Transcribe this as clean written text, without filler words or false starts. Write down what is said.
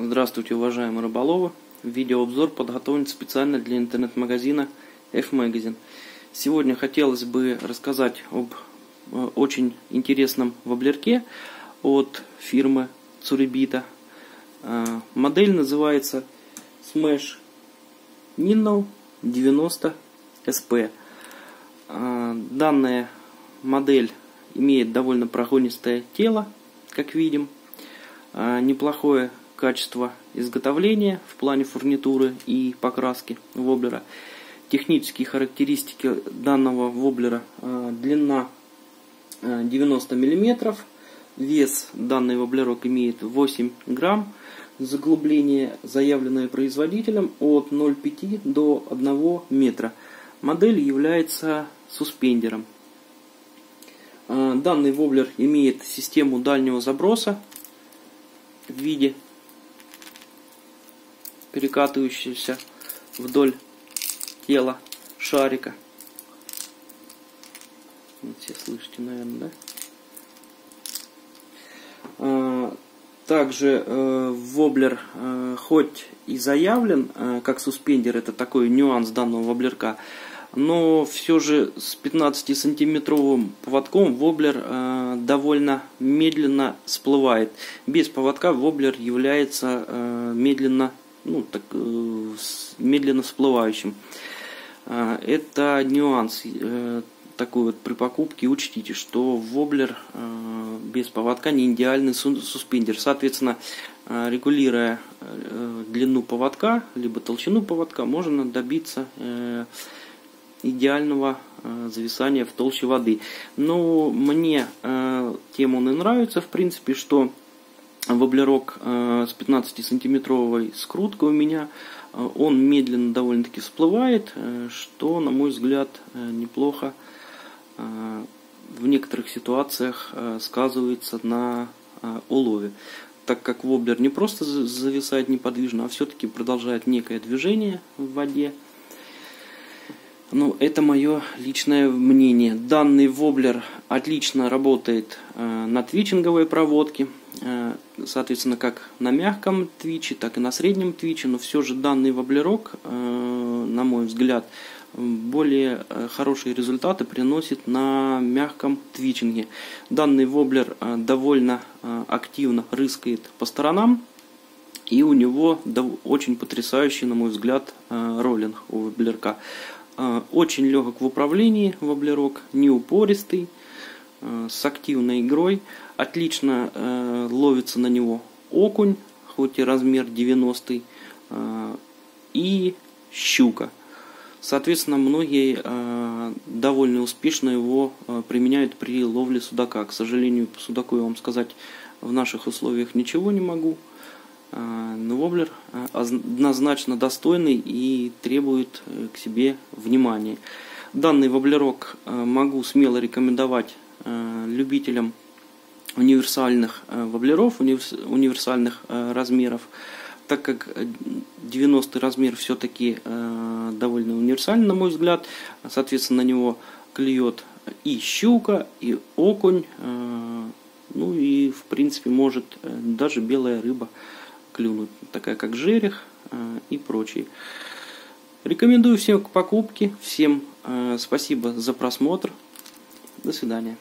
Здравствуйте, уважаемые рыболовы! Видеообзор подготовлен специально для интернет-магазина Fmagazin. Сегодня хотелось бы рассказать об очень интересном воблерке от фирмы Tsuribito. Модель называется Smash Minnow 90SP. Данная модель имеет довольно прогонистое тело, как видим, неплохое качество изготовления в плане фурнитуры и покраски воблера. Технические характеристики данного воблера: длина 90 мм, вес данный воблерок имеет 8 грамм, заглубление, заявленное производителем, от 0,5 до 1 метра. Модель является суспендером. Данный воблер имеет систему дальнего заброса в виде перекатывающегося вдоль тела шарика. Вот, все слышите, наверное, да? Также воблер, хоть и заявлен как суспендер, это такой нюанс данного воблерка, но все же с 15-сантиметровым поводком воблер довольно медленно всплывает. Без поводка воблер является медленно всплывающим. Это нюанс такой вот при покупке. Учтите, что воблер без поводка не идеальный суспендер. Соответственно, регулируя длину поводка, либо толщину поводка, можно добиться идеального зависания в толще воды. Но мне тем он и нравится, в принципе, что воблерок с 15-сантиметровой скруткой у меня, он медленно довольно-таки всплывает, что, на мой взгляд, неплохо в некоторых ситуациях сказывается на улове, так как воблер не просто зависает неподвижно, а все-таки продолжает некое движение в воде. Ну, это мое личное мнение. Данный воблер отлично работает на твичинговой проводке, соответственно, как на мягком твиче, так и на среднем твиче, но все же данный воблерок, на мой взгляд, более хорошие результаты приносит на мягком твичинге. Данный воблер довольно активно рыскает по сторонам, и у него очень потрясающий, на мой взгляд, роллинг у воблерка. Очень легок в управлении воблерок, неупористый, с активной игрой. Отлично ловится на него окунь, хоть и размер 90, и щука. Соответственно, многие довольно успешно его применяют при ловле судака. К сожалению, по судаку я вам сказать в наших условиях ничего не могу. Но воблер однозначно достойный и требует к себе внимания. Данный воблерок могу смело рекомендовать любителям универсальных воблеров, универсальных размеров, так как 90 размер все-таки довольно универсальный, на мой взгляд. Соответственно, на него клюет и щука, и окунь, ну и, в принципе, может даже белая рыба клюнуть, такая как жерех и прочие. Рекомендую всем к покупке. Всем спасибо за просмотр. До свидания.